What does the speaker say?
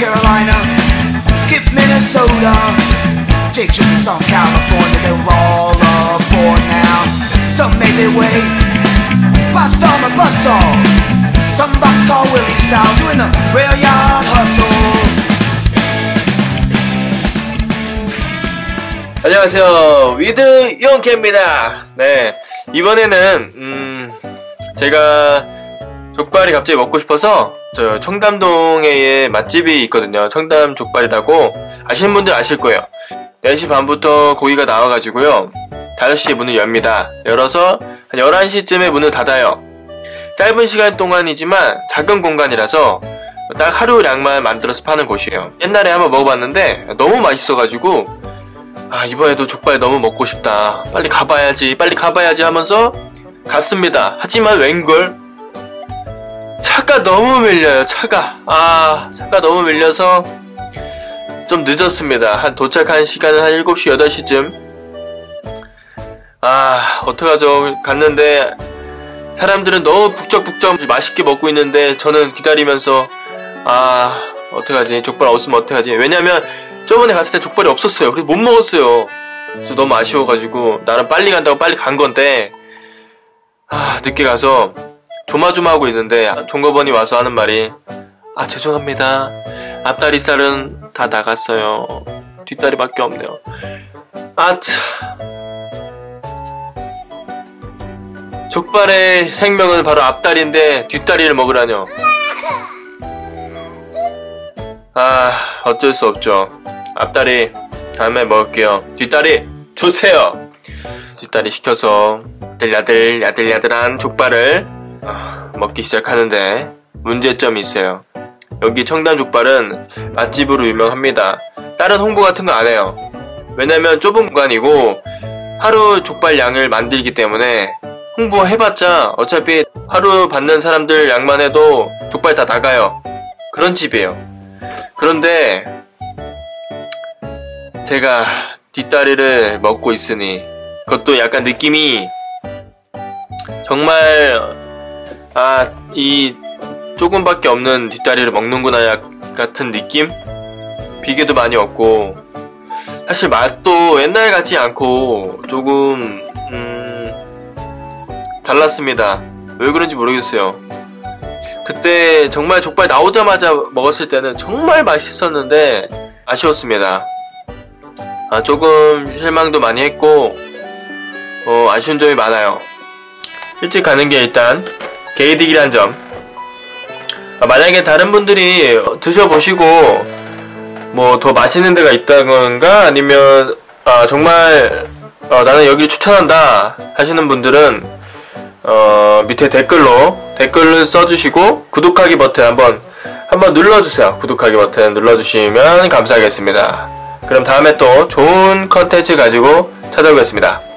Carolina, skip Minnesota. Jake just in South California, they were all aboard now. Some made their way by thumb and bus stall. Some boxcar Willie style doing the rail yard hustle. 안녕하세요, 위드 용케입니다. 네, 이번에는 제가 족발이 갑자기 먹고 싶어서 저 청담동에 맛집이 있거든요. 청담 족발이라고 아시는 분들 아실 거예요. 4시 반부터 고기가 나와가지고요, 5시에 문을 엽니다. 열어서 한 11시쯤에 문을 닫아요. 짧은 시간 동안이지만 작은 공간이라서 딱 하루량만 만들어서 파는 곳이에요. 옛날에 한번 먹어봤는데 너무 맛있어가지고 아, 이번에도 족발 너무 먹고 싶다, 빨리 가봐야지 빨리 가봐야지 하면서 갔습니다. 하지만 웬걸, 차가 너무 밀려요. 차가 너무 밀려서 좀 늦었습니다. 한 도착한 시간은 한 7시 8시쯤. 아, 어떡하죠. 갔는데 사람들은 너무 북적북적 맛있게 먹고 있는데 저는 기다리면서 아, 어떡하지, 족발 없으면 어떡하지. 왜냐면 저번에 갔을 때 족발이 없었어요. 그래서 못 먹었어요. 그래서 너무 아쉬워가지고 나는 빨리 간다고 빨리 간 건데 아, 늦게 가서 조마조마하고 있는데 종업원이 와서 하는 말이, 아, 죄송합니다, 앞다리살은 다 나갔어요, 뒷다리밖에 없네요. 아차, 족발의 생명은 바로 앞다리인데 뒷다리를 먹으라뇨. 아, 어쩔 수 없죠. 앞다리 다음에 먹을게요. 뒷다리 주세요. 뒷다리 시켜서 야들야들 야들야들한 족발을 먹기 시작하는데 문제점이 있어요. 여기 청담 족발은 맛집으로 유명합니다. 다른 홍보 같은 거 안 해요. 왜냐면 좁은 공간이고 하루 족발 양을 만들기 때문에 홍보해봤자 어차피 하루 받는 사람들 양만 해도 족발 다 나가요. 그런 집이에요. 그런데 제가 뒷다리를 먹고 있으니 그것도 약간 느낌이 정말, 아, 이 조금밖에 없는 뒷다리를 먹는구나 같은 느낌? 비계도 많이 없고 사실 맛도 옛날 같지 않고 조금 달랐습니다. 왜 그런지 모르겠어요. 그때 정말 족발 나오자마자 먹었을 때는 정말 맛있었는데 아쉬웠습니다. 아, 조금 실망도 많이 했고 아쉬운 점이 많아요. 일찍 가는 게 일단 개이득이란 점. 만약에 다른 분들이 드셔보시고 뭐 더 맛있는 데가 있다던가 아니면 아, 정말 나는 여기를 추천한다 하시는 분들은 밑에 댓글을 써주시고 구독하기 버튼 한번 눌러주세요. 구독하기 버튼 눌러주시면 감사하겠습니다. 그럼 다음에 또 좋은 컨텐츠 가지고 찾아오겠습니다.